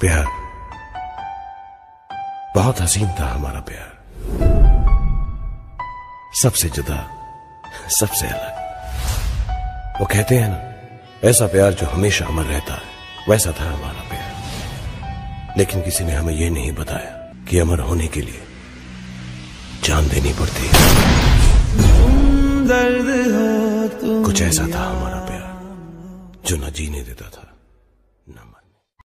प्यार, बहुत हसीन था हमारा प्यार, सबसे जुदा, सबसे अलग। वो कहते हैं ना, ऐसा प्यार जो हमेशा अमर रहता है, वैसा था हमारा प्यार। लेकिन किसी ने हमें यह नहीं बताया कि अमर होने के लिए जान देनी पड़ती है। कुछ ऐसा था हमारा प्यार जो न जीने देता था।